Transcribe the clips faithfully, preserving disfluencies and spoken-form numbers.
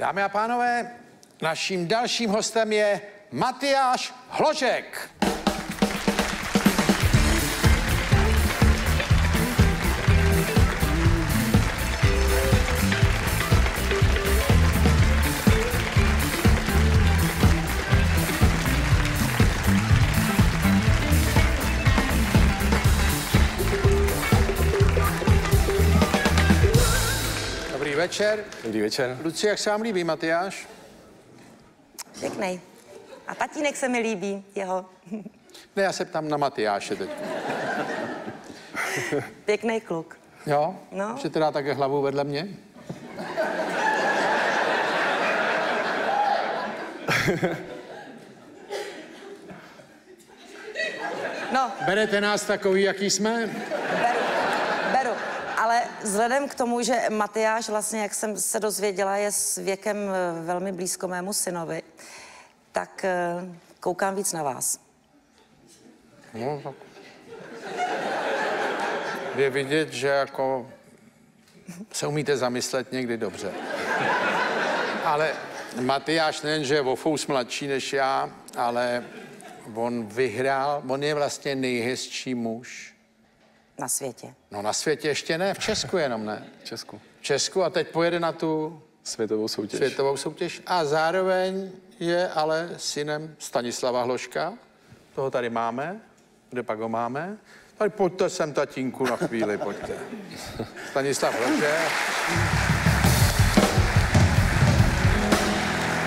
Dámy a pánové, naším dalším hostem je Matyáš Hložek. Dobrý večer. Dobrý večer. Luci, jak se vám líbí Matyáš? Pěknej. A tatínek se mi líbí, jeho. Ne, já se ptám na Matyáše teď. Pěknej kluk. Jo? No. Ještě teda také hlavu vedle mě? No. Berete nás takový, jaký jsme? Ale vzhledem k tomu, že Matyáš, vlastně, jak jsem se dozvěděla, je s věkem velmi blízko mému synovi, tak koukám víc na vás. No, tak... Je vidět, že jako se umíte zamyslet někdy dobře. Ale Matyáš nejen, že je o fous mladší než já, ale on vyhrál, on je vlastně nejhezčí muž. Na světě. No na světě ještě ne, v Česku jenom ne. V Česku. V Česku a teď pojede na tu... Světovou soutěž. Světovou soutěž a zároveň je ale synem Stanislava Hloška. Toho tady máme, kde pak ho máme. Tady pojďte sem, tatínku, na chvíli, pojďte. Stanislav Hlošek.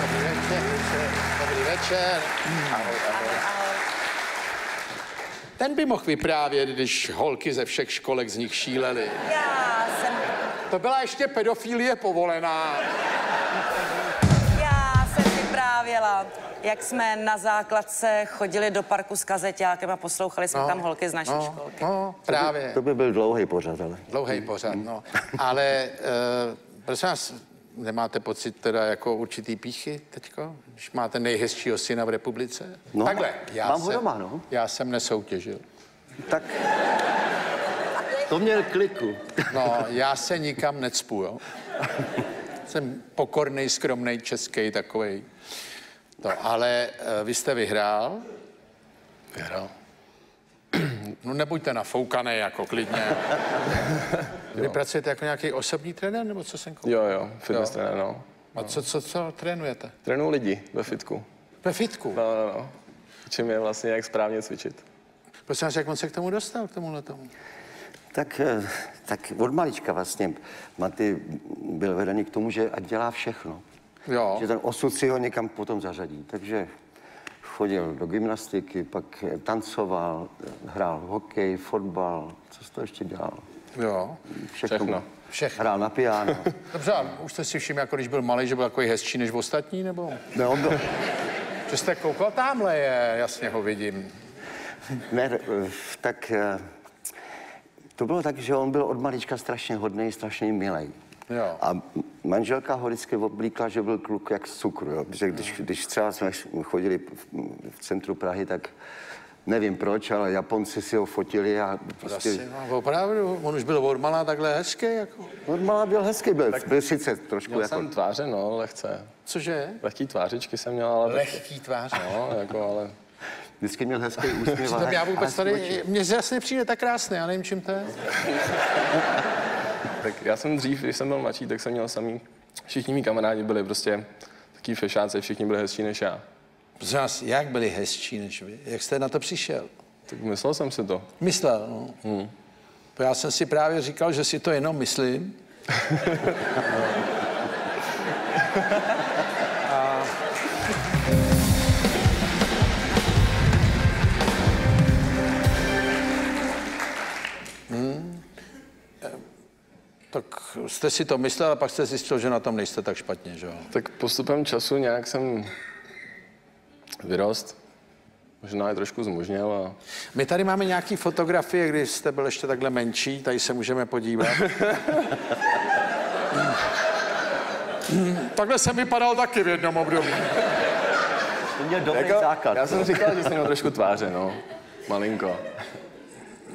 Dobrý večer, dobrý večer. Ahoj, ahoj. Ten by mohl vyprávět, když holky ze všech školek z nich šílely. Já jsem... To byla ještě pedofilie povolená. Já jsem vyprávěla, jak jsme na základce chodili do parku s kazeťákem a poslouchali jsme no, tam holky z naší no, školky. No, právě. To by, to by byl dlouhý pořad, ale... Dlouhý pořad, no. Ale, uh, prosím vás, nemáte pocit teda jako určitý píchy teďko? Když máte nejhezčího syna v republice? No, takhle, já mám jsem, ho doma, no. Já jsem nesoutěžil. Tak... To měl kliku. No, já se nikam necpu, jo. Jsem pokorný, skromný, český, takovej. No, ale uh, vy jste vyhrál. Vyhrál. No nebuďte nafoukaný jako klidně. Vy pracujete jako nějaký osobní trenér, nebo co jsem koupil? Jo, jo, fitness trenér, no. A co, co, co trénujete? Trénuju lidi ve fitku. Ve fitku? No, no, no. Učím je vlastně, jak správně cvičit. Prosím vás, jak on se k tomu dostal, k tomuhle tomu? Tak, tak od malička vlastně Maty byl vedený k tomu, že ať dělá všechno. Jo. Že ten osud si ho někam potom zařadí, takže... Chodil do gymnastiky, pak tancoval, hrál hokej, fotbal, co jsi to ještě dělal? Jo. Všechno. Všechno. Všechno. Hrál na piano. Dobře, už jste si všiml, jako když byl malý, že byl takový hezčí než ostatní, nebo? Ne, on byl. Že jste koukal, tamhle je, jasně ho vidím. Ne, tak to bylo tak, že on byl od malička strašně hodnej, strašně milej. Jo. A manželka ho vždycky oblíkla, že byl kluk jak z cukru, jo? Protože když, když třeba jsme chodili v centru Prahy, tak nevím proč, ale Japonci si ho fotili a prostě... Prosím, opravdu, on už byl odmala takhle hezký, jako... Odmala byl hezký, byl, tak byl sice trošku měl jako... Měl jsem tváře, no, lehce. Cože? Lehký tvářičky jsem měl, ale... Lehký tváře? No, jako, ale... Vždycky měl hezký úsměv. Já vůbec tady... Mně jasně přijde tak krásný, já nevím, čím to je. Tak já jsem dřív, když jsem byl mladší, tak jsem měl samý, všichni mý kamarádi byli prostě taký fešáci, všichni byli hezčí než já. Zas, jak byli hezčí než vy? Jak jste na to přišel? Tak myslel jsem si to. Myslel, no. Hmm. Já jsem si právě říkal, že si to jenom myslím. A... Hmm. Tak jste si to myslel a pak jste zjistil, že na tom nejste tak špatně, že jo? Tak postupem času nějak jsem vyrost, možná je trošku zmužněl a... My tady máme nějaký fotografie, kdy jste byl ještě takhle menší, tady se můžeme podívat. Takhle jsem vypadal taky v jednom období. To měl dobrý jako, základ. Já jsem říkal, že jsem měl trošku tváře, no. Malinko.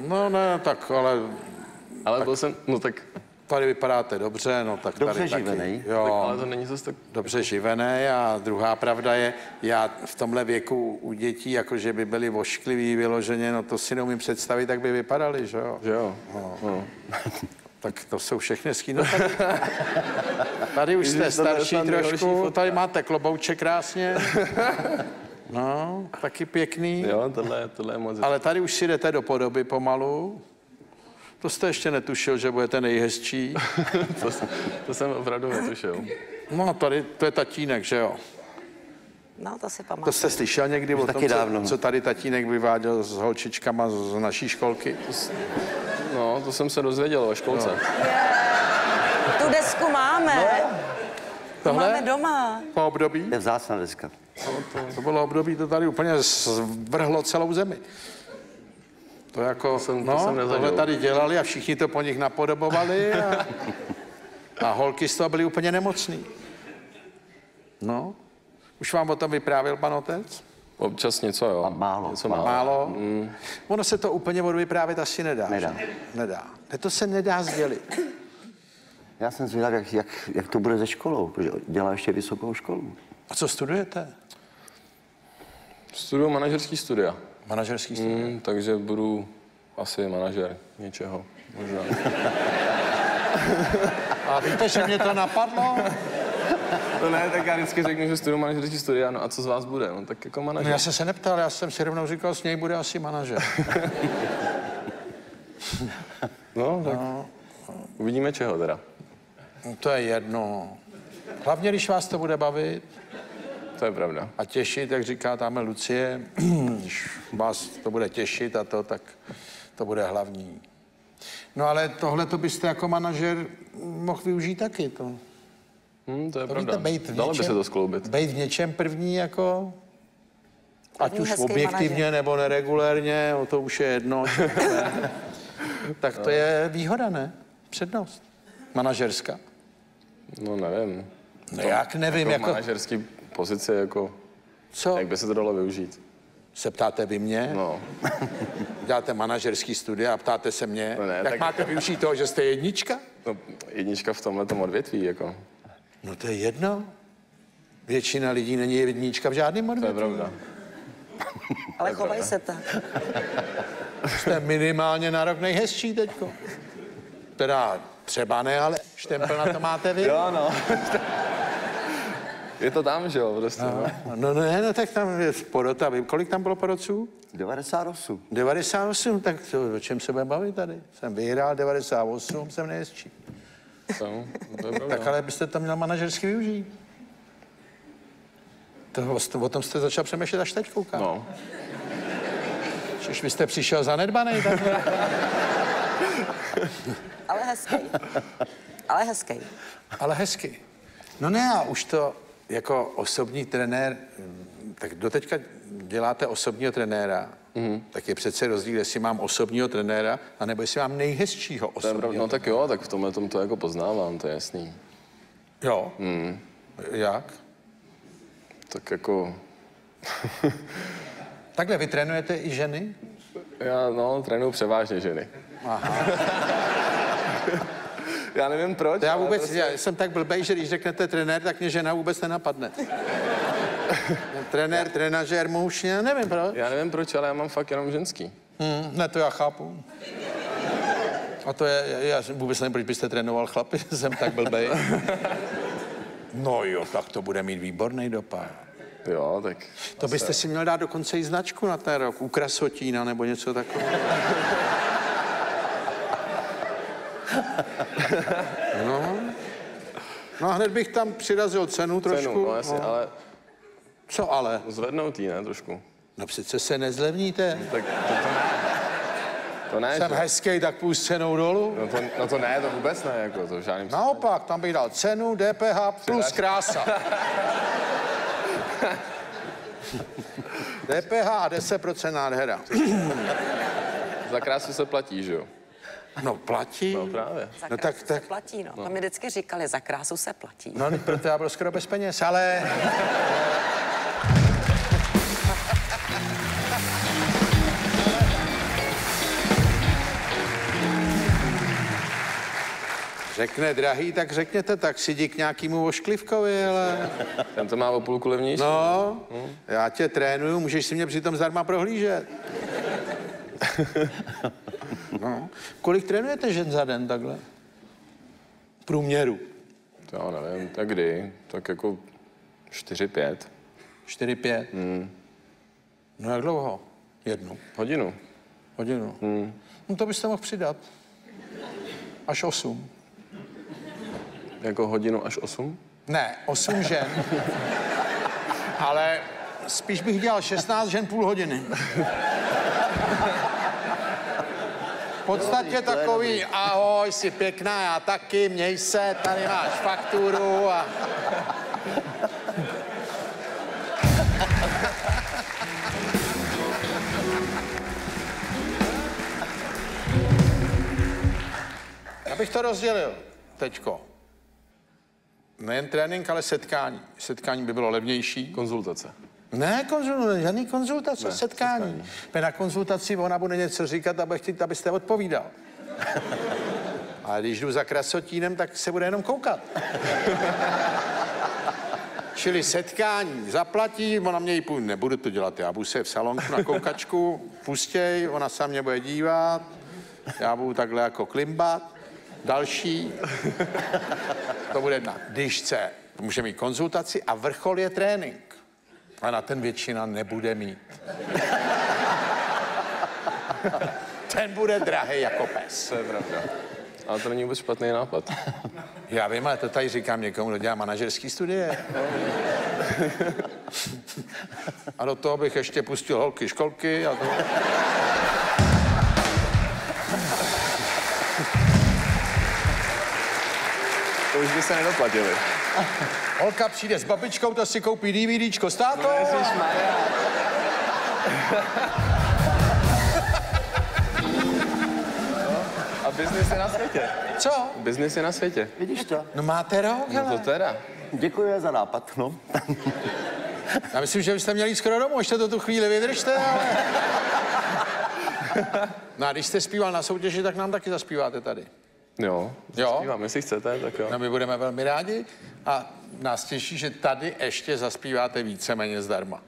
No ne, tak ale... Ale tak. Byl jsem, no tak... tady vypadáte dobře, no tak dobře tady živený. Taky, jo, tak, ale to není zase tak... Dobře živený a druhá pravda je, já v tomhle věku u dětí, jakože by byli voškliví vyloženě, no to si neumím představit, jak by vypadali, že jo? Že jo. No. No. Tak to jsou všechny skýno. Tady, tady už jste starší trošku, tady máte klobouček krásně. No, taky pěkný. Jo, tohle, tohle je moc. Ale tady už si jdete do podoby pomalu. To jste ještě netušil, že budete nejhezčí. to, to jsem opravdu netušil. No tady, to je tatínek, že jo? No, to si pamatuju. To jste slyšel někdy o tom, co, co tady tatínek vyváděl s holčičkama z, z naší školky? No, to jsem se dozvěděl o školce. No. Yeah. Tu desku máme. No. To máme doma. Po období? Je vzácná deska. No, to, to bylo období, to tady úplně zvrhlo celou zemi. To jako, to jsem, to no, jsem tohle tady dělali a všichni to po nich napodobovali a, a holky z toho byly úplně nemocný. No, už vám o tom vyprávěl pan otec? Občas něco, jo. A málo. Něco málo. málo. Mm. Ono se to úplně vyprávět asi nedá. Nedá. Že? Nedá. Ne, to se nedá sdělit. Já jsem zvědav, jak, jak, jak to bude se školou, protože dělá ještě vysokou školu. A co studujete? Studuju manažerský studia. Manažerský studia? Mm, takže budu asi manažer něčeho, možná. A víte, že mě to napadlo? To ne, tak já vždycky řeknu, že studuju manažerský studia, no a co z vás bude? No tak jako manažer. No, já jsem se neptal, já jsem si rovnou říkal, s něj bude asi manažer. No, tak no. Uvidíme čeho teda. No, to je jedno. Hlavně, když vás to bude bavit. To je pravda. A těšit, jak říká támhle Lucie, když vás to bude těšit a to, tak to bude hlavní. No ale tohle to byste jako manažer mohl využít taky. To, hmm, to je to pravda. Víte, dalo by se to skloubit. Bejt v něčem první jako, první ať už objektivně manažer. Nebo neregulérně, o to už je jedno. Tak to je výhoda, ne? Přednost. Manažerská. No nevím. No jak nevím, jako... jako... manažerský pozice, jako... Co? Jak by se to dalo využít? Se ptáte vy mě? No. Děláte manažerský studia a ptáte se mě? No ne, jak tak... máte využít toho, že jste jednička? No, jednička v tomhletom odvětví, jako. No to je jedno. Většina lidí není jednička v žádném odvětví. To je pravda. Ale chovají se tak. Jste minimálně na rok nejhezčí teďko. Teda třeba ne, ale štempel na to máte vy. Jo, no. Je to tam, že jo, prostě. No, no, no ne, no tak tam je porota. Kolik tam bylo porodců? devadesát osm. devadesát osm, tak to, o čem se budeme bavit tady? Jsem vyhrál devadesát osm, jsem nejhezčí. No, to je tak ale byste to měl manažersky využít. To, o tom jste začal přemýšlet až teď, koukám. No. Už byste přišel zanedbanej, tak... Ale hezký. Ale hezký. Ale hezký. No ne, a už to jako osobní trenér, tak doteďka děláte osobního trenéra, mm-hmm. Tak je přece rozdíl, jestli mám osobního trenéra, anebo jestli mám nejhezčího osobního. No tak jo, tak v tomhle tom to jako poznávám, to je jasný. Jo? Mm. Jak? Tak jako... Takhle vy trénujete i ženy? Já, no, trénuju převážně ženy. Aha. Já nevím proč. Já vůbec, prostě... já jsem tak blbej, že když řeknete trenér, tak mě žena vůbec nenapadne. Trenér, trenažér, muž, já nevím proč. Já nevím proč, ale já mám fakt jenom ženský. Hmm, ne, to já chápu. A to je, já vůbec nevím, proč byste trénoval chlapy, jsem tak blbej. No jo, tak to bude mít výborný dopad. Jo, tak... To byste si měl dát dokonce i značku na ten rok, u Krasotína nebo něco takového. No. No a hned bych tam přirazil cenu trošku. Cenu, no jasně, no. Ale... Co ale? Zvednout jí, ne, trošku. No přece se nezlevníte. Tak to, to ne. To ne, jsem že... hezký, tak půjdu s cenou dolů. No to, no to ne, to vůbec ne, jako to v žádným... Naopak, tam bych dal cenu, D P H plus krása. D P H a deset procent nádhera. Za krásu se platí, že jo? No platí. No právě. Za no, tak, tak... se platí, no. To no. Mi vždycky říkali, za krásu se platí. No, proto já byl skoro bez peněz, ale... Řekne drahý, tak řekněte, tak si jdi k nějakému vošklivkovi, ale... Ten to má o půlku levnější. No, hm? Já tě trénuju, můžeš si mě přitom zdarma prohlížet. No. Kolik trénujete žen za den takhle? V průměru. Já nevím, tak kdy? Tak jako čtyři pět. čtyři pět? Hmm. No jak dlouho? Jednu. Hodinu. Hodinu. Hmm. No to byste mohl přidat. Až osm. Jako hodinu až osm? Ne, osm žen. Ale spíš bych dělal šestnáct žen půl hodiny. V podstatě takový, ahoj, jsi pěkná, já taky, měj se, tady máš fakturu a... Já bych to rozdělil teďko. Nejen trénink, ale setkání. Setkání by bylo levnější. Konzultace. Ne, konzul, žádný konzultace, ne, setkání. setkání. Na konzultaci ona bude něco říkat a bude chtít, abyste odpovídal. A když jdu za krasotínem, tak se bude jenom koukat. Čili setkání zaplatí, ona mě ji půjde, nebudu to dělat, já budu se v salonku na koukačku, pustěj, ona se mě bude dívat, já budu takhle jako klimbat, další, to bude na dyšce. Může mít konzultaci a vrchol je trénink. A na ten většina nebude mít. Ten bude drahý jako pes. To je pravda. Ale to není vůbec špatný nápad. Já vím, ale to tady říkám někomu, kdo dělá manažerský studie. A do toho bych ještě pustil holky školky a to... To už by se nedoplatili. Holka přijde s babičkou, to si koupí DVDčko s tátou. No, a biznis je na světě. Co? Biznis je na světě. Vidíš to? No máte rok, no to teda. Děkuji za nápad, no. Já myslím, že byste měli jít skoro domů, ještě to tu chvíli vydržte, ale... No a když jste zpíval na soutěži, tak nám taky zaspíváte tady. Jo, zaspívám, jestli chcete, tak jo. No my budeme velmi rádi a nás těší, že tady ještě zaspíváte víceméně zdarma.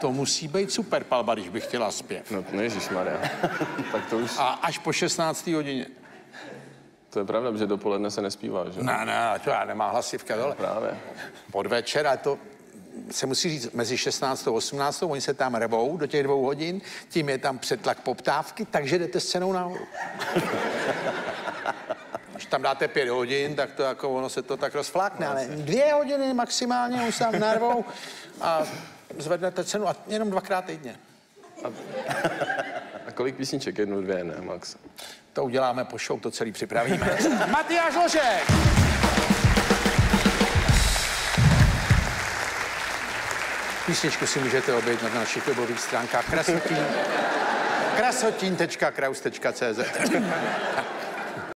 To musí být super palba, když bych chtěla zpěv. No, no ježišmarja, tak to už... A až po šestnácté hodině. To je pravda, že dopoledne se nespívá, že? Ne, ne, to já nemá hlasivka dole. No, právě. Podvečer a to... se musí říct, mezi šestnáctou a osmnáctou, oni se tam rvou do těch dvou hodin, tím je tam přetlak poptávky, takže jdete s cenou nahoru. Když tam dáte pět hodin, tak to jako ono se to tak rozflákne, ale dvě hodiny maximálně už se tam narvou a zvednete cenu a jenom dvakrát týdně. A, a kolik písniček? Jednu, dvě, ne, max? To uděláme po show, to celý připravíme. Matyáš Hložek! Písničku si můžete objednat na našich webových stránkách krasotin tečka kraus tečka cz.